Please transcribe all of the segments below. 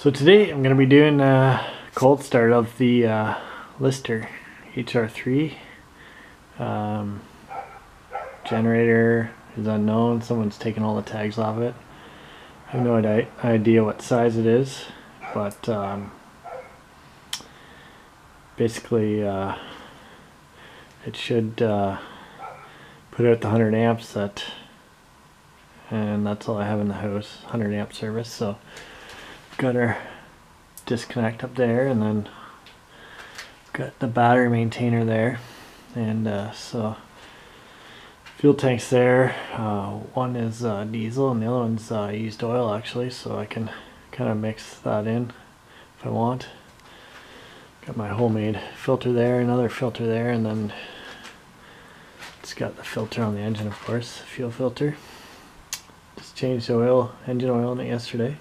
So today I'm going to be doing a cold start of the Lister HR3. Generator is unknown. Someone's taken all the tags off it. I have no idea what size it is, but basically it should put out the 100 amps that, and that's all I have in the house, 100 amp service. So I've got our disconnect up there, and then I've got the battery maintainer there, and so fuel tanks there. One is diesel and the other one's used oil, actually, so I can kind of mix that in if I want. Got my homemade filter there, another filter there, and then it's got the filter on the engine, of course, the fuel filter. Just changed the oil, engine oil in it yesterday.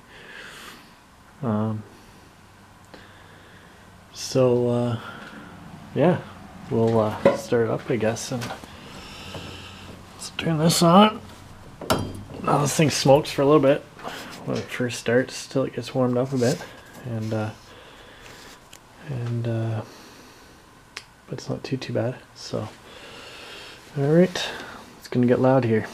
Yeah, we'll start it up, I guess, and let's turn this on. Now this thing smokes for a little bit when it first starts, till it gets warmed up a bit, and but it's not too bad. So, all right, it's gonna get loud here.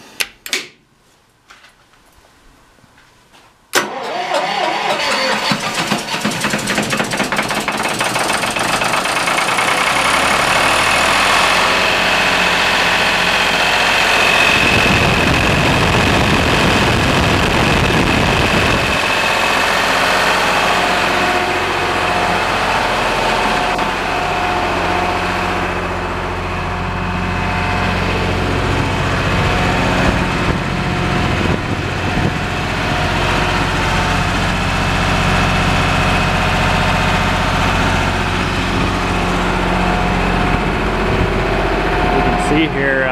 Here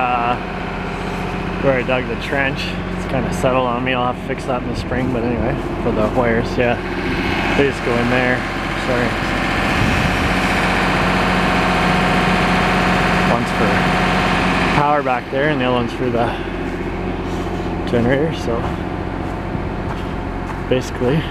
where I dug the trench, it's kind of settled on me. I'll have to fix that in the spring, but anyway, for the wires, yeah, they just go in there. Sorry, one's for power back there and the other one's for the generator. So basically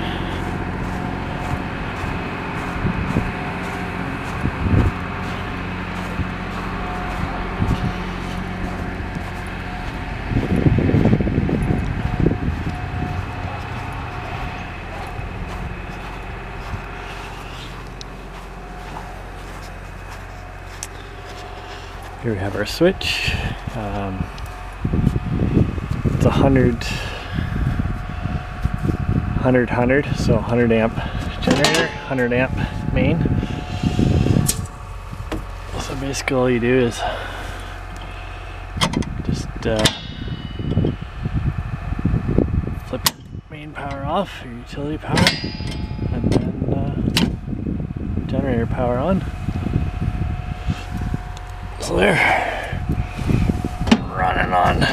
here we have our switch. It's 100, so 100 amp generator, 100 amp main. So basically all you do is just flip main power off, your utility power, and then generator power on. So there, running on.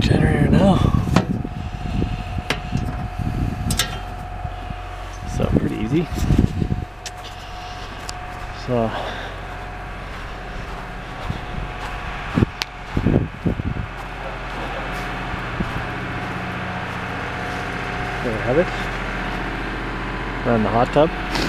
Generator now. So pretty easy. So there we have it. Run the hot tub.